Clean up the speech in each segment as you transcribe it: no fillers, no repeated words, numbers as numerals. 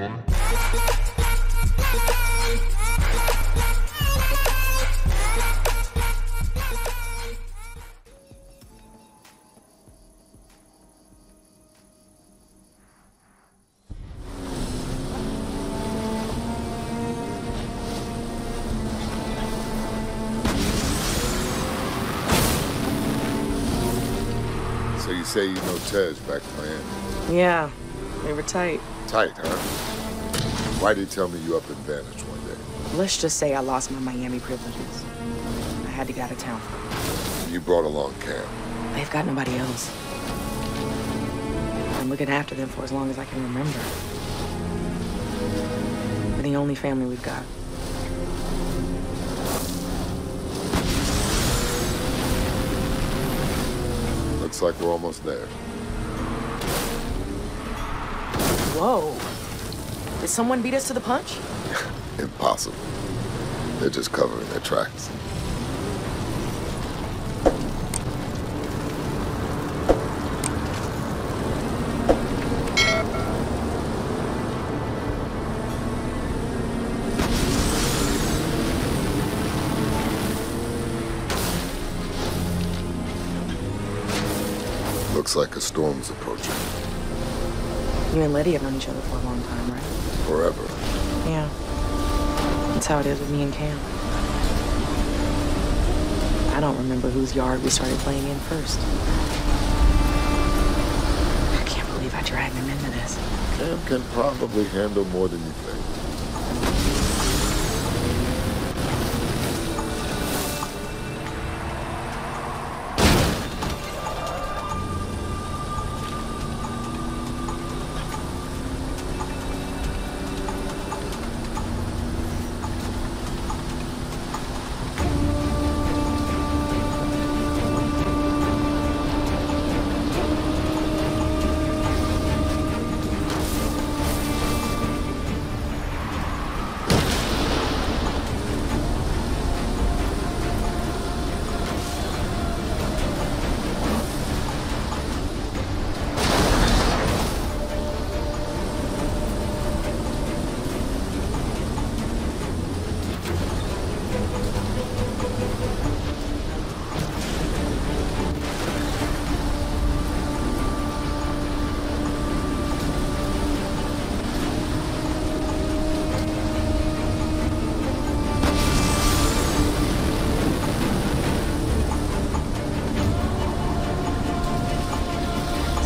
someone. So you say you know Tej back in Miami? Yeah, they were tight. Tight, huh? Why did you tell me you up and vanished one day? Let's just say I lost my Miami privileges. I had to get out of town. You brought along Cam. They've got nobody else. I'm looking after them for as long as I can remember. They're the only family we've got. Looks like we're almost there. Whoa. Did someone beat us to the punch? Impossible. They're just covering their tracks. Looks like a storm's approaching. You and Letty have known each other for a long time, right? Forever. Yeah. That's how it is with me and Cam. I don't remember whose yard we started playing in first. I can't believe I dragged him into this. Cam can probably handle more than you think.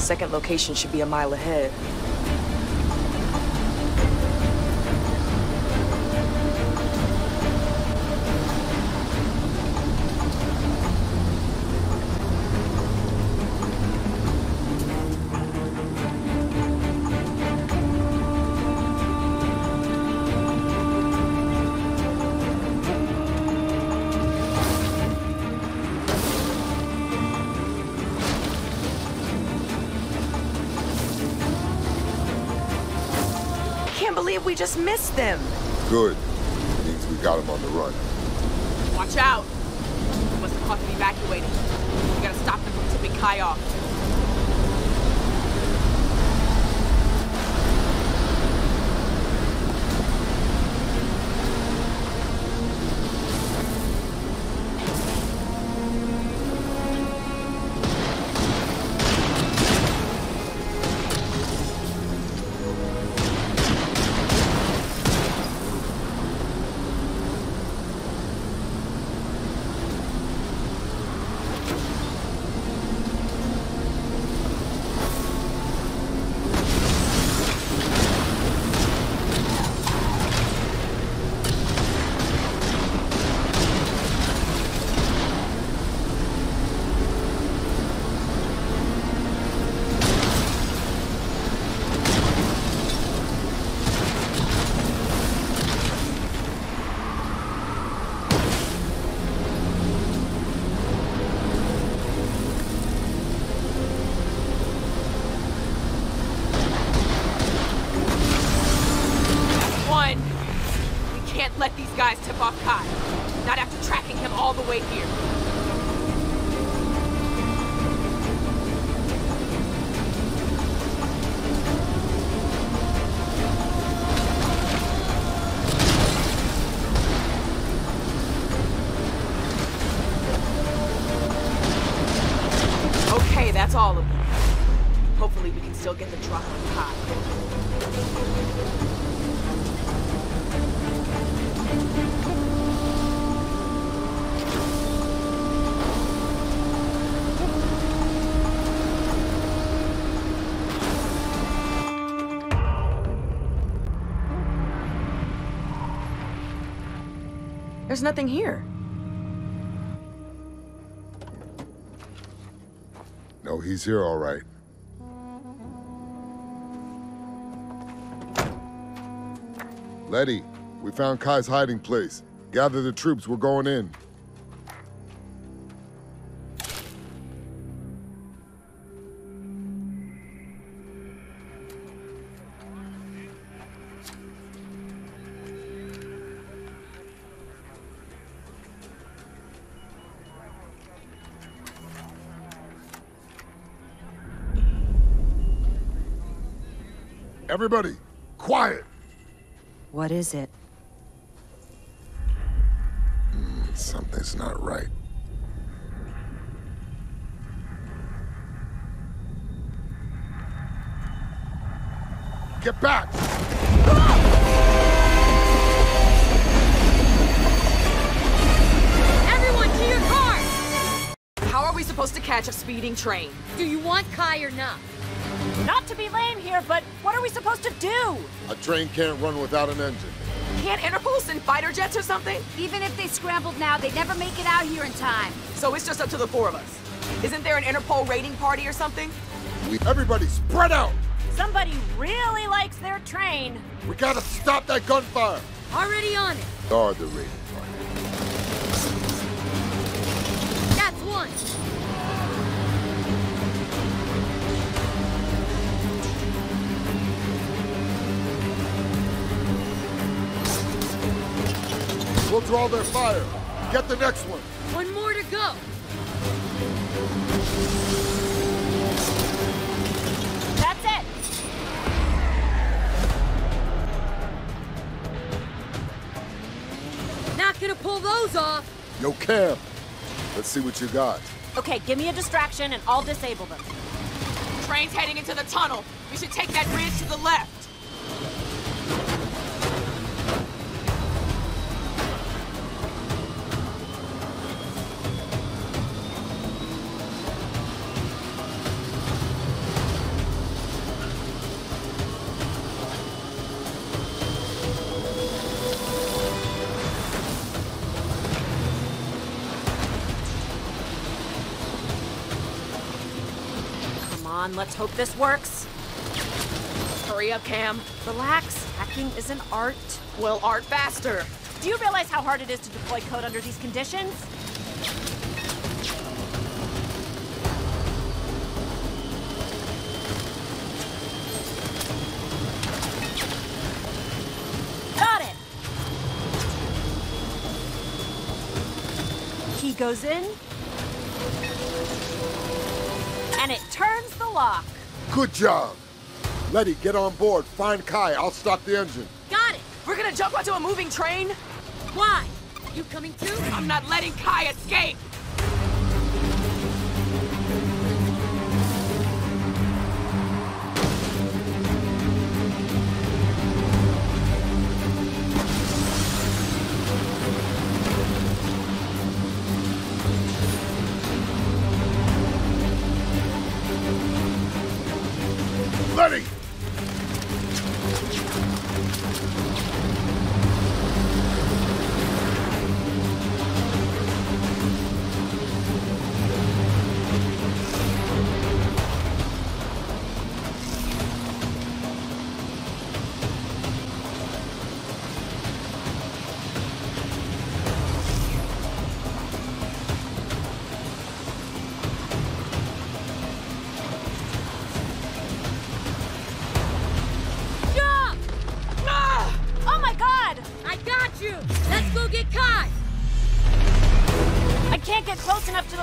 Second location should be a mile ahead. We just missed them. Good. Means we got them on the run. Watch out. We must have caught them evacuating. We gotta stop them from tipping Kai off. There's nothing here. No, he's here all right. Letty, we found Kai's hiding place. Gather the troops, we're going in. Everybody, quiet! What is it? Something's not right. Get back! Everyone to your cars! How are we supposed to catch a speeding train? Do you want Kai or not? Not to be lame here, but what are we supposed to do? A train can't run without an engine. Can't Interpol send fighter jets or something? Even if they scrambled now, they'd never make it out here in time. So it's just up to the four of us. Isn't there an Interpol raiding party or something? Everybody spread out! Somebody really likes their train. We gotta stop that gunfire! Already on it. Guard the raiding party. That's one. We'll draw their fire. Get the next one. One more to go. That's it. Not gonna pull those off. Yo, Cam. Let's see what you got. Okay, give me a distraction and I'll disable them. Train's heading into the tunnel. We should take that bridge to the left. Let's hope this works. Hurry up, Cam. Relax. Hacking is an art. We'll art faster. Do you realize how hard it is to deploy code under these conditions? Got it! Key goes in. And it turns the lock. Good job. Letty, get on board. Find Kai. I'll stop the engine. Got it. We're gonna jump onto a moving train? Why? You coming too? I'm not letting Kai escape.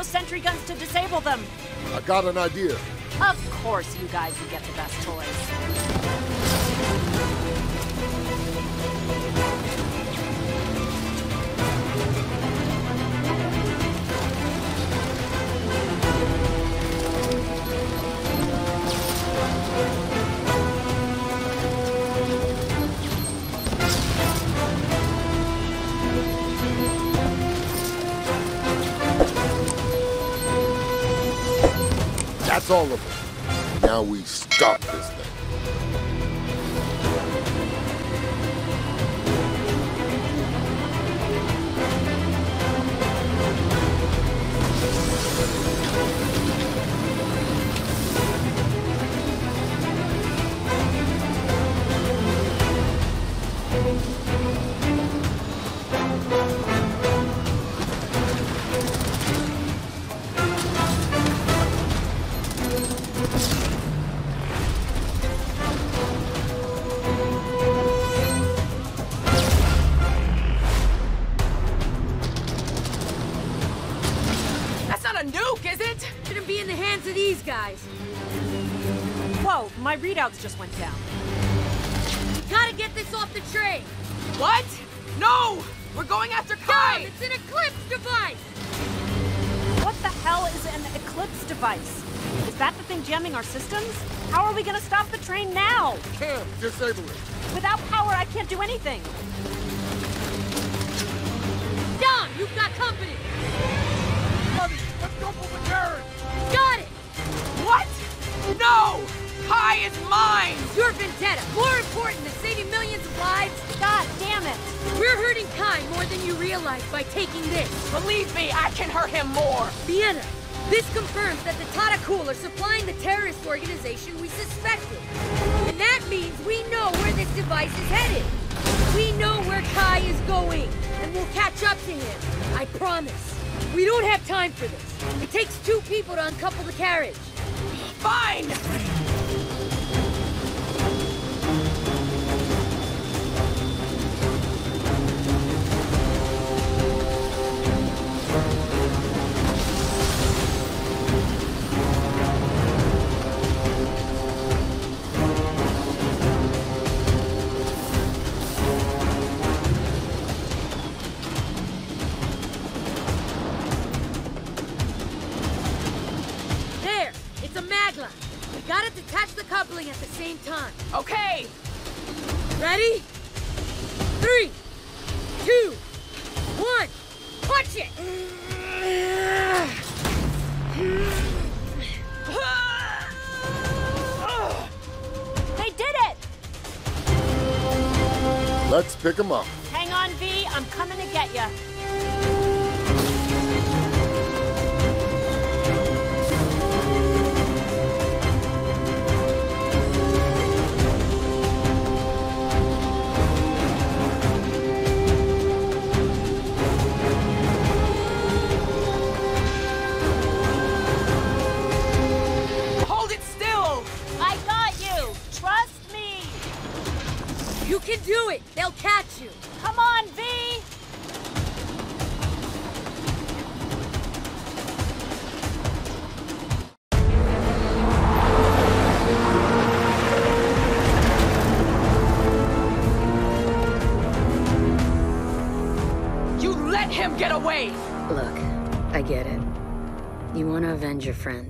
Sentry guns to disable them. I got an idea. Of course you guys would get the best toys. all of them. Now we stop this thing. My readouts just went down. We gotta get this off the train! What? No! We're going after Kai! It's an eclipse device! What the hell is an eclipse device? Is that the thing jamming our systems? How are we gonna stop the train now? Cam, disable it. Without power, I can't do anything. Don, you've got company! Buddy, let's go for the carriage! Got it! What? No! Kai is mine! Your vendetta, more important than saving millions of lives? God damn it! We're hurting Kai more than you realize by taking this. Believe me, I can hurt him more! Vienna, this confirms that the Tadakhul are supplying the terrorist organization we suspected. And that means we know where this device is headed. We know where Kai is going, and we'll catch up to him. I promise. We don't have time for this. It takes two people to uncouple the carriage. Fine! At the same time. Okay! Ready? 3, 2, 1! Punch it! They did it! Let's pick them up. Hang on, V. I'm coming to get ya. You can do it! They'll catch you! Come on, V! You let him get away! Look, I get it. You want to avenge your friend.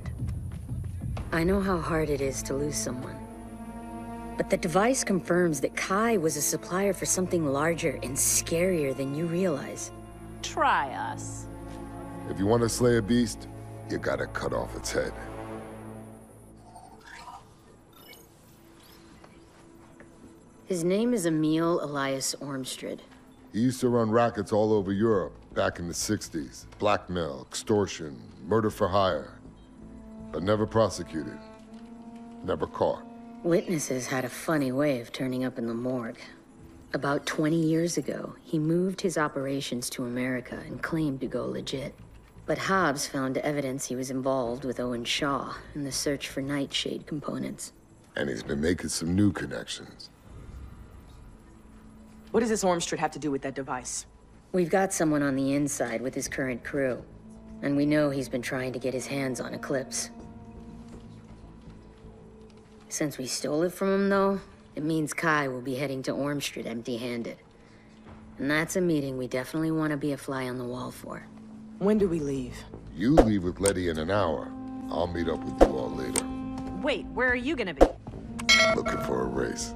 I know how hard it is to lose someone. But the device confirms that Kai was a supplier for something larger and scarier than you realize. Try us. If you want to slay a beast, you gotta cut off its head. His name is Emil Elias Ormstrid. He used to run rackets all over Europe back in the 60s. Blackmail, extortion, murder for hire. But never prosecuted. Never caught. Witnesses had a funny way of turning up in the morgue. About 20 years ago, he moved his operations to America and claimed to go legit. But Hobbs found evidence he was involved with Owen Shaw in the search for nightshade components. And he's been making some new connections. What does this Ormstrid have to do with that device? We've got someone on the inside with his current crew. And we know he's been trying to get his hands on Eclipse. Since we stole it from him, though, it means Kai will be heading to Ormstrid empty-handed. And that's a meeting we definitely want to be a fly on the wall for. When do we leave? You leave with Letty in an hour. I'll meet up with you all later. Wait, where are you gonna be? Looking for a race.